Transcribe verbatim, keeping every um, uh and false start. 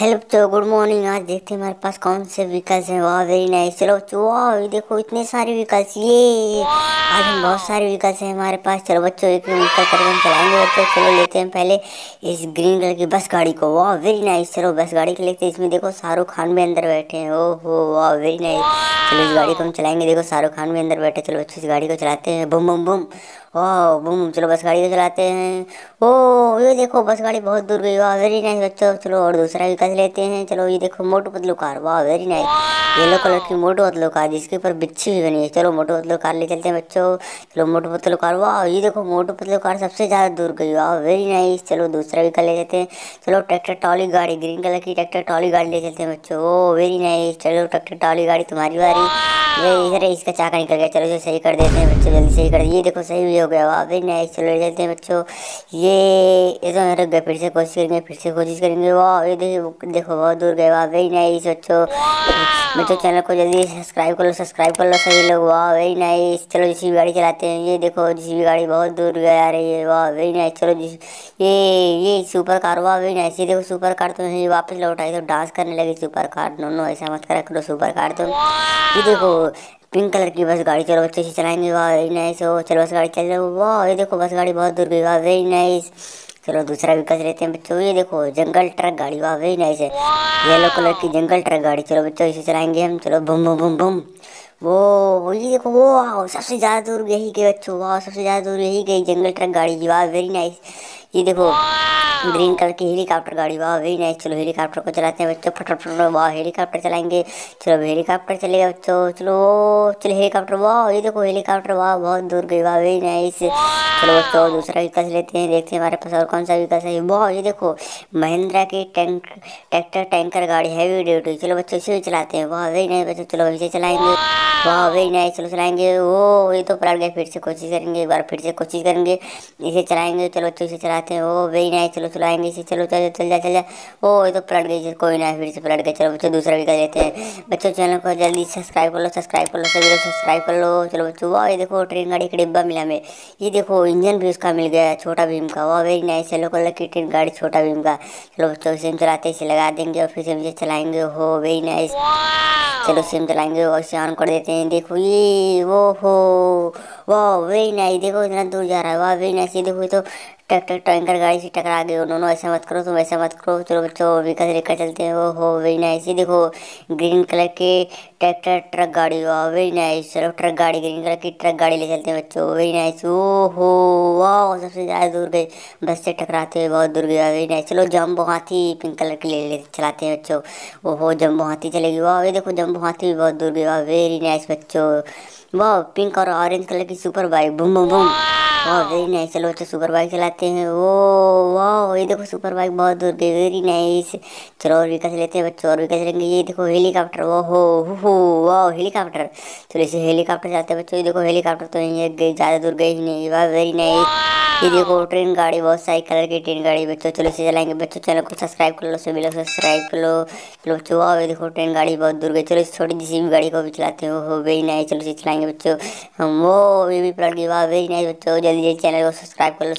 Help. तो good morning, आज देखते हैं हमारे पास कौन से व्हीकल्स हैं। वाह वेरी नाइस। चलो बच्चों, वाह देखो इतने सारे व्हीकल्स, ये आज हम बहुत सारे व्हीकल्स हैं हमारे पास। चलो बच्चों एक व्हीकल करके हम चलाएंगे बच्चों। चलो लेते हैं पहले इस ग्रीन कलर की बस गाड़ी को। वाह वेरी नाइस। चलो बस गाड़ी के लेते हैं, इसमें देखो शाहरुख खान भी अंदर बैठे हैं। ओहो वाह वेरी नाइस। चलो इस गाड़ी को हम चलाएंगे, देखो शाहरुख खान भी अंदर बैठे। चलो बच्चों इस गाड़ी को चलाते हैं, बम बम बम, वाह बम। चलो बस गाड़ी को चलाते हैं। ओ ये देखो बस गाड़ी बहुत दूर गई। वाह वेरी नाइस बच्चों। चलो और दूसरा व्हीकल लेते हैं। चलो ये देखो मोटू पतलू कार। वाह वेरी नाइस। येलो कलर की मोटू पतलू कार जिसके ऊपर बिच्छी भी बनी है। चलो मोटू पतलू कार ले चलते हैं बच्चों। चलो मोटू पतलू कार, वाह ये देखो मोटू पतलू कार सबसे ज़्यादा दूर गई। वाह वेरी नाइस। चलो दूसरा व्हीकल ले लेते हैं। चलो ट्रैक्टर ट्रॉली गाड़ी, ग्रीन कलर की ट्रैक्टर ट्रॉली गाड़ी ले चलते हैं बच्चों। Oh very nice. चलो ट्रैक्टर ट्रॉली गाड़ी तुम्हारी बारी। ये इधर इसका चाका निकल गया। चलो जो सही कर देते हैं बच्चों, जल्दी सही कर। ये देखो सही भी हो गया। वाह वेरी नाइस। चलो ले चलते हैं बच्चों, ये इधर रुक गए, फिर से कोशिश करेंगे, फिर से कोशिश करेंगे। वाह ये देखो देखो बहुत दूर गए। वाह वेरी नाइस बच्चों। बच्चों चैनल को जल्दी सब्सक्राइब कर लो, सब्सक्राइब कर लो सभी लोग। वाह वेरी नाइस। चलो जिस भी गाड़ी चलाते हैं, ये देखो जिस भी गाड़ी बहुत दूर गए आ रही है। वाह वेरी नाइस। चलो जिस ये ये सुपर कार, वाह वेरी नाइस। ये देखो सुपर कार तो नहीं, वापस लौट आई तो डांस करने लगी सुपर कार। नो नो ऐसा मत करा करो सुपर कार। तो ये देखो पिंक कलर की बस गाड़ी, चलो बच्चे से चलाएंगे। वाह वेरी नाइस। हो चलो बस गाड़ी चल रही हो। वाह ये देखो बस गाड़ी बहुत दूर गई। वाह वेरी नाइस। चलो दूसरा व्हीकल लेते हैं बच्चों। ये देखो जंगल ट्रक गाड़ी, वाह वेरी नाइस है। येलो कलर की जंगल ट्रक गाड़ी, चलो बच्चों इसे चलाएंगे हम। चलो बम बम बम बम, वो ये देखो वो सबसे ज़्यादा दूर यही गई बच्चों। वाह सबसे ज़्यादा दूर यही गई जंगल ट्रक गाड़ी की। वाह वेरी नाइस। ये देखो ग्रीन कलर की हेलीकॉप्टर गाड़ी, वाह वेरी नाइस। चलो हेलीकॉप्टर को चलाते हैं बच्चों फटाफट। वाह हेलीकॉप्टर चलाएंगे। चलो हेलीकॉप्टर चलेगा बच्चों। चलो चलो हेलीकॉप्टर, वाह ये देखो हेलीकॉप्टर, वाह बहुत दूर गई। वाह वेरी नाइस। चलो बच्चों दूसरा विकल्प लेते हैं, देखते हैं हमारे पास और कौन सा विकल्प है। वाह ये देखो महिंद्रा की टैंक ट्रैक्टर टैंकर गाड़ी, हैवी ड्यूटी। चलो बच्चों इसे भी चलाते हैं। वाह वेरी नाइस बच्चों। चलो इसे चलाएंगे। वाह वेरी नाइस। चलो चलाएंगे। ओ ये तो पलट गए, फिर से कोशिश करेंगे, एक बार फिर से कोशिश करेंगे, इसे चलाएंगे। चलो बच्चों इसे चलाते हैं। Oh very nice. चलो चलाएंगे इसे। चलो चलो चल जा चल जा। ओ ये तो पलट गई, कोई ना फिर से पलट गए। चलो बच्चों दूसरा व्हीकल लेते हैं। बच्चों चैनल को जल्दी सब्सक्राइब कर लो, सब्सक्राइब कर लो सभी लोग, सब्सक्राइब कर लो। चलो बच्चों वाह ये देखो ट्रेन गाड़ी का डिब्बा मिला हमें। ये देखो इंजन भी उसका मिल गया, छोटा भीम का। वाह वेरी नाइस। येलो कलर की ट्रेन गाड़ी छोटा भीम का। चलो बच्चों इसे हम चलाते, इसे लगा देंगे और फिर से इसे चलाएंगे। हो वेरी नाइस। चलो इसे हम चलाएंगे और इसे ऑन कर देते हैं। देखो ये वो हो, वाह वेरी नाइस। देखो इतना दूर जा रहा है। वाह वेरी नाइस। ये देखो ये तो ट्रैक्टर टैंकर गाड़ी से टकरा गए। उन्होंने ऐसा मत करो, तुम ऐसा मत करो। चलो बच्चों व्हीकल लेकर चलते हैं। वो हो वेरी नाइस। ये देखो ग्रीन कलर के ट्रैक्टर ट्रक गाड़ी, वाह वेरी नाइस। चलो ट्रक गाड़ी ग्रीन कलर की ट्रक गाड़ी ले चलते हैं बच्चों। Very nice. ओ हो वाह सबसे ज़्यादा दूर गई, बस से टकराते हुए बहुत दूर गई। Very nice. चलो जम्बो हाथी पिंक कलर की ले चलाते हैं बच्चों। वो हो जम्बो हाथी चलेगी। वाह ये देखो जम्बो हाथी भी बहुत दूर गई। वाह वेरी नाइस बच्चों। वाह पिंक और ऑरेंज कलर की super bike, boom boom boom, वाह वेरी नाइस। चलो बच्चों सुपर बाइक चलाते हैं। वो वाह ये देखो सुपर बाइक बहुत दूर गई। Very nice. चलो और विकल्प लेते हैं बच्चों, और विकल्प लेंगे। ये देखो हेलीकॉप्टर, वो हो हो वाह हेलीकॉप्टर। चलो इसे हेलीकॉप्टर चलाते हैं बच्चों। ये देखो हेलीकॉप्टर तो यहीं गई, ज़्यादा दूर गई ही नहीं। वाह वेरी नाइस। ये देखो ट्रेन गाड़ी, बहुत सारी कलर की ट्रेन गाड़ी बच्चों। चलो इसे चलाएंगे बच्चों। चैनल को सब्सक्राइब कर लो सभी लोग, सब्सक्राइब कर लो। चलो बच्चों वाह ये देखो ट्रेन गाड़ी बहुत दूर गई। चलो इस छोटी सी भी गाड़ी को भी चलाते हैं। हो वेरी नाइस। चलो इसे चलाएंगे बच्चों हम। वो ये भी पलट गई। वाह वेरी नाइस बच्चों। जल्दी जल्दी चैनल को सब्सक्राइब कर लो।